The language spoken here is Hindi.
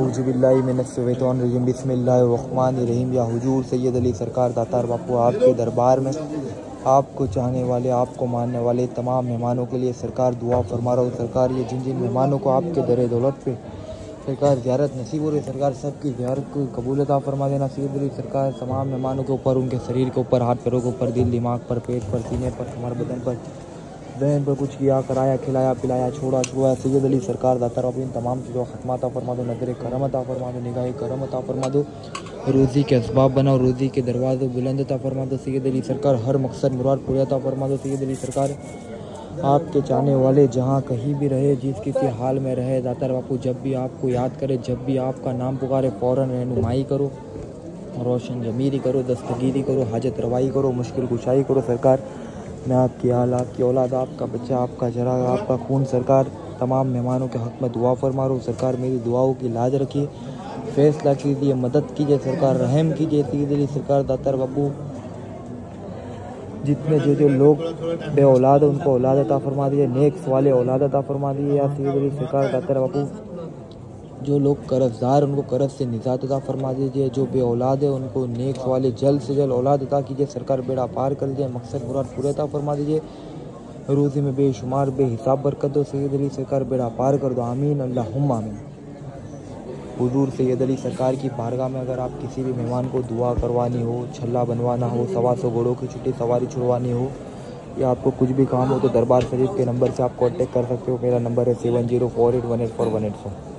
औज़ुबिल्लाहिमिनश्शैतानिर्रजीम बिस्मिल्लाहिर्रहमानिर्रहीम। या हुजूर सैयद अली सरकार दातार बापू, आपके दरबार में आपको चाहने वाले, आपको मानने वाले तमाम मेहमानों के लिए सरकार दुआ फरमा रहा हूँ। सरकार ये जिन जिन मेहमानों को आपके दर दौलत पे सरकार ज़ियारत नसीब हो रही, सरकार सबकी ज़ियारत को कबूलता फरमा देना नसीब हो रही। सरकार तमाम मेहमानों के ऊपर, उनके शरीर के ऊपर, हाथ पैरों के ऊपर, दिल दिमाग पर, पेट पर, सीने पर, हमारे बदन पर, जहन पर कुछ किया, कराया, खिलाया, पिलाया, छोड़ा छुआ। सैयद अली सरकार दातार इन तमाम चीज़ों का खत्मा अता फरमा दो, नजर करम अता फरमा दो, निगाह करम अता फरमा दो, रोज़ी के असबाब बनाओ, रोज़ी के दरवाज़े बुलंद अता फरमा दो। सैयद अली सरकार हर मकसद मुराद पूरा अता फरमा दो। सैयद अली सरकार आपके चाहने वाले जहाँ कहीं भी रहे, जिस किसी हाल में रहे, दातार बापू जब भी आपको याद करे, जब भी आपका नाम पुकारे, फ़ौरन रहनुमाई करो, रोशन जमीरी करो, दस्तगीरी करो, हाजत रवाई करो, मुश्किल कुशाई करो। सरकार मैं आपकी हाल, आपकी औलाद, आपका बच्चा, आपका जरा, आपका खून सरकार तमाम मेहमानों के हक़ में दुआ फरमा रहा हूँ। सरकार मेरी दुआओं की लाज रखिए, फैसला कीजिए, मदद कीजिए सरकार, रहम कीजिए। सैयद अली सरकार दातार बापू जितने जो लोग बे औलाद उनको औलाद अता फरमा दीजिए, नेक्स वाले औलाद अता फरमा दीजिए। या सैयद अली सरकार दातार बापू जो लोग कर्जदार उनको कर्ज से निजात अता फरमा दीजिए, जो बे औलाद है उनको नेक्स वाले जल्द से जल्द औलाद अता कीजिए। सरकार बेड़ा पार कर दीजिए, मकसद मुराद पूरा अता फरमा दीजिए, रोज़ी में बेशुमार बेहिसाब बरकत दो। सैयद अली सरकार बेड़ा पार कर दो, आमीन अल्लाहुम्मा आमीन। हुजूर सैयद अली सरकार की बारगाह में अगर आप किसी भी मेहमान को दुआ करवानी हो, छल्ला बनवाना हो, 125 घोड़ों की छुट्टी सवारी छुड़वानी हो, या आपको कुछ भी काम हो, तो दरबार शरीफ के नंबर से आप कॉन्टेक्ट कर सकते हो। मेरा नंबर है 7048184184।